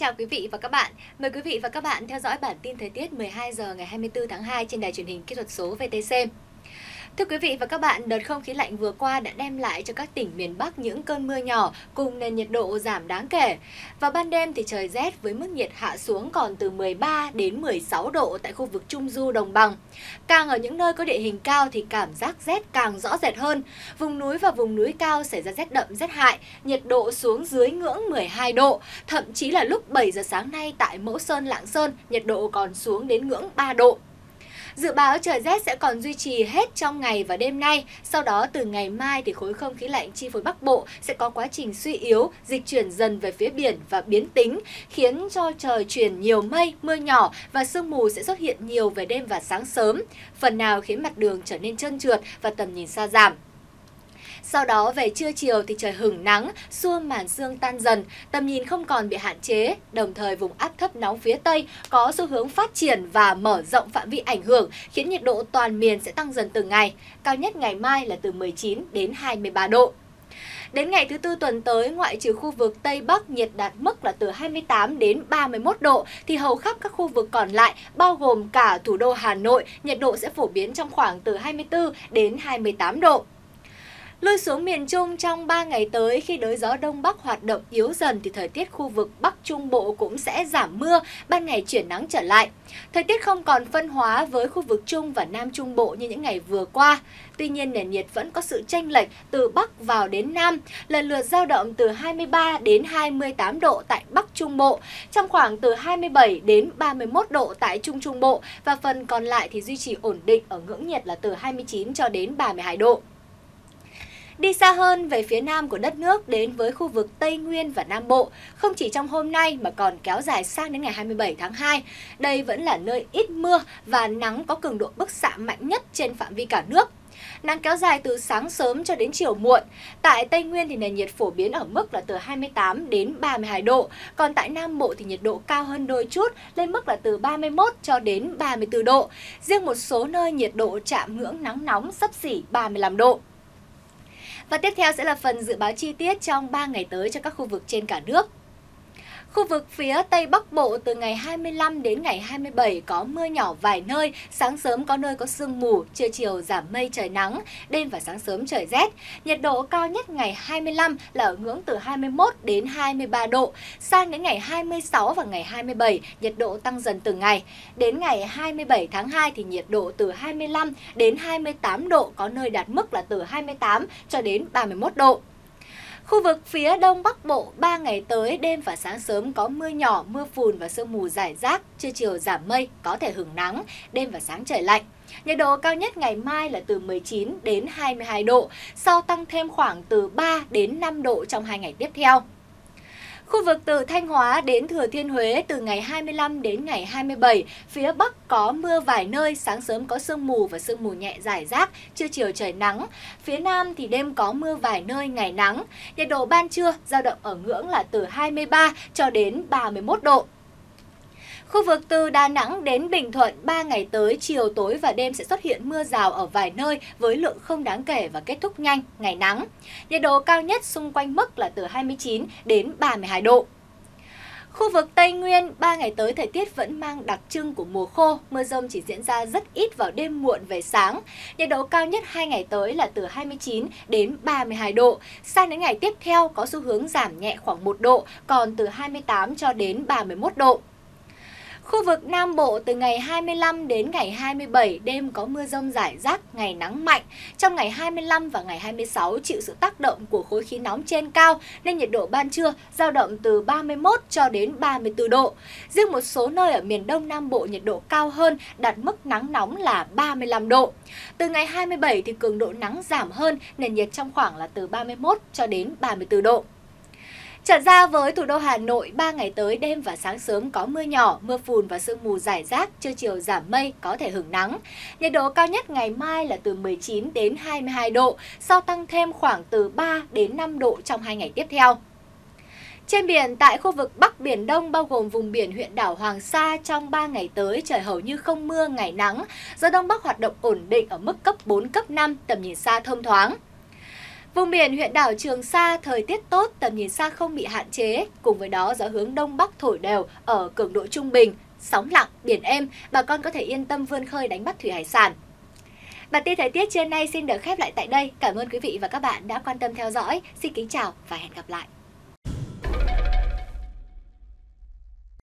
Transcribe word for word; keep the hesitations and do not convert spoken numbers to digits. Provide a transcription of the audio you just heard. chào quý vị và các bạn. Mời quý vị và các bạn theo dõi bản tin thời tiết mười hai giờ ngày hai mươi tư tháng hai trên đài truyền hình kỹ thuật số vê tê xê. Thưa quý vị và các bạn, đợt không khí lạnh vừa qua đã đem lại cho các tỉnh miền Bắc những cơn mưa nhỏ cùng nền nhiệt độ giảm đáng kể. Vào ban đêm thì trời rét với mức nhiệt hạ xuống còn từ mười ba đến mười sáu độ tại khu vực Trung Du Đồng Bằng. Càng ở những nơi có địa hình cao thì cảm giác rét càng rõ rệt hơn. Vùng núi và vùng núi cao xảy ra rét đậm rét hại, nhiệt độ xuống dưới ngưỡng mười hai độ. Thậm chí là lúc bảy giờ sáng nay tại Mẫu Sơn, Lạng Sơn, nhiệt độ còn xuống đến ngưỡng ba độ. Dự báo trời rét sẽ còn duy trì hết trong ngày và đêm nay. Sau đó từ ngày mai thì khối không khí lạnh chi phối Bắc Bộ sẽ có quá trình suy yếu, dịch chuyển dần về phía biển và biến tính, khiến cho trời chuyển nhiều mây, mưa nhỏ và sương mù sẽ xuất hiện nhiều về đêm và sáng sớm, phần nào khiến mặt đường trở nên trơn trượt và tầm nhìn xa giảm. Sau đó về trưa chiều thì trời hửng nắng, xua màn sương tan dần, tầm nhìn không còn bị hạn chế. Đồng thời vùng áp thấp nóng phía Tây có xu hướng phát triển và mở rộng phạm vi ảnh hưởng, khiến nhiệt độ toàn miền sẽ tăng dần từng ngày, cao nhất ngày mai là từ mười chín đến hai mươi ba độ. Đến ngày thứ Tư tuần tới, ngoại trừ khu vực Tây Bắc nhiệt đạt mức là từ hai mươi tám đến ba mươi mốt độ, thì hầu khắp các khu vực còn lại, bao gồm cả thủ đô Hà Nội, nhiệt độ sẽ phổ biến trong khoảng từ hai mươi tư đến hai mươi tám độ. Lui xuống miền Trung trong ba ngày tới, khi đới gió Đông Bắc hoạt động yếu dần thì thời tiết khu vực Bắc Trung Bộ cũng sẽ giảm mưa, ban ngày chuyển nắng trở lại. Thời tiết không còn phân hóa với khu vực Trung và Nam Trung Bộ như những ngày vừa qua. Tuy nhiên, nền nhiệt vẫn có sự chênh lệch từ Bắc vào đến Nam, lần lượt dao động từ hai mươi ba đến hai mươi tám độ tại Bắc Trung Bộ, trong khoảng từ hai mươi bảy đến ba mươi mốt độ tại Trung Trung Bộ và phần còn lại thì duy trì ổn định ở ngưỡng nhiệt là từ hai mươi chín cho đến ba mươi hai độ. Đi xa hơn về phía nam của đất nước đến với khu vực Tây Nguyên và Nam Bộ, không chỉ trong hôm nay mà còn kéo dài sang đến ngày hai mươi bảy tháng hai. Đây vẫn là nơi ít mưa và nắng có cường độ bức xạ mạnh nhất trên phạm vi cả nước. Nắng kéo dài từ sáng sớm cho đến chiều muộn. Tại Tây Nguyên thì nền nhiệt phổ biến ở mức là từ hai mươi tám đến ba mươi hai độ, còn tại Nam Bộ thì nhiệt độ cao hơn đôi chút, lên mức là từ ba mươi mốt cho đến ba mươi tư độ. Riêng một số nơi nhiệt độ chạm ngưỡng nắng nóng xấp xỉ ba mươi lăm độ. Và tiếp theo sẽ là phần dự báo chi tiết trong ba ngày tới cho các khu vực trên cả nước. Khu vực phía Tây Bắc Bộ từ ngày hai mươi lăm đến ngày hai mươi bảy có mưa nhỏ vài nơi, sáng sớm có nơi có sương mù, trưa chiều giảm mây trời nắng, đêm và sáng sớm trời rét. Nhiệt độ cao nhất ngày hai mươi lăm là ở ngưỡng từ hai mươi mốt đến hai mươi ba độ, sang đến ngày hai mươi sáu và ngày hai mươi bảy nhiệt độ tăng dần từng ngày. Đến ngày hai mươi bảy tháng hai thì nhiệt độ từ hai mươi lăm đến hai mươi tám độ, có nơi đạt mức là từ hai mươi tám cho đến ba mươi mốt độ. Khu vực phía Đông Bắc Bộ, ba ngày tới, đêm và sáng sớm có mưa nhỏ, mưa phùn và sương mù rải rác, trưa chiều giảm mây, có thể hửng nắng, đêm và sáng trời lạnh. Nhiệt độ cao nhất ngày mai là từ mười chín đến hai mươi hai độ, sau tăng thêm khoảng từ ba đến năm độ trong hai ngày tiếp theo. Khu vực từ Thanh Hóa đến Thừa Thiên Huế từ ngày hai mươi lăm đến ngày hai mươi bảy, phía Bắc có mưa vài nơi, sáng sớm có sương mù và sương mù nhẹ rải rác, trưa chiều trời nắng. Phía Nam thì đêm có mưa vài nơi, ngày nắng. Nhiệt độ ban trưa dao động ở ngưỡng là từ hai mươi ba cho đến ba mươi mốt độ. Khu vực từ Đà Nẵng đến Bình Thuận, ba ngày tới, chiều tối và đêm sẽ xuất hiện mưa rào ở vài nơi với lượng không đáng kể và kết thúc nhanh, ngày nắng. Nhiệt độ cao nhất xung quanh mức là từ hai mươi chín đến ba mươi hai độ. Khu vực Tây Nguyên, ba ngày tới thời tiết vẫn mang đặc trưng của mùa khô, mưa rông chỉ diễn ra rất ít vào đêm muộn về sáng. Nhiệt độ cao nhất hai ngày tới là từ hai mươi chín đến ba mươi hai độ, sang đến ngày tiếp theo có xu hướng giảm nhẹ khoảng một độ, còn từ hai mươi tám cho đến ba mươi mốt độ. Khu vực Nam Bộ từ ngày hai mươi lăm đến ngày hai mươi bảy, đêm có mưa rông rải rác, ngày nắng mạnh. Trong ngày hai mươi lăm và ngày hai mươi sáu chịu sự tác động của khối khí nóng trên cao nên nhiệt độ ban trưa dao động từ ba mươi mốt cho đến ba mươi tư độ. Riêng một số nơi ở miền Đông Nam Bộ nhiệt độ cao hơn, đạt mức nắng nóng là ba mươi lăm độ. Từ ngày hai mươi bảy thì cường độ nắng giảm hơn, nền nhiệt trong khoảng là từ ba mươi mốt cho đến ba mươi tư độ. Trở ra với thủ đô Hà Nội, ba ngày tới đêm và sáng sớm có mưa nhỏ, mưa phùn và sương mù rải rác, trưa chiều giảm mây, có thể hửng nắng. Nhiệt độ cao nhất ngày mai là từ mười chín đến hai mươi hai độ, sau tăng thêm khoảng từ ba đến năm độ trong hai ngày tiếp theo. Trên biển, tại khu vực Bắc Biển Đông bao gồm vùng biển huyện đảo Hoàng Sa, trong ba ngày tới trời hầu như không mưa, ngày nắng, gió Đông Bắc hoạt động ổn định ở mức cấp bốn, cấp năm, tầm nhìn xa thông thoáng. Vùng biển huyện đảo Trường Sa, thời tiết tốt, tầm nhìn xa không bị hạn chế. Cùng với đó, gió hướng Đông Bắc thổi đều ở cường độ trung bình, sóng lặng, biển êm, bà con có thể yên tâm vươn khơi đánh bắt thủy hải sản. Bản tin thời tiết trưa nay xin được khép lại tại đây. Cảm ơn quý vị và các bạn đã quan tâm theo dõi. Xin kính chào và hẹn gặp lại.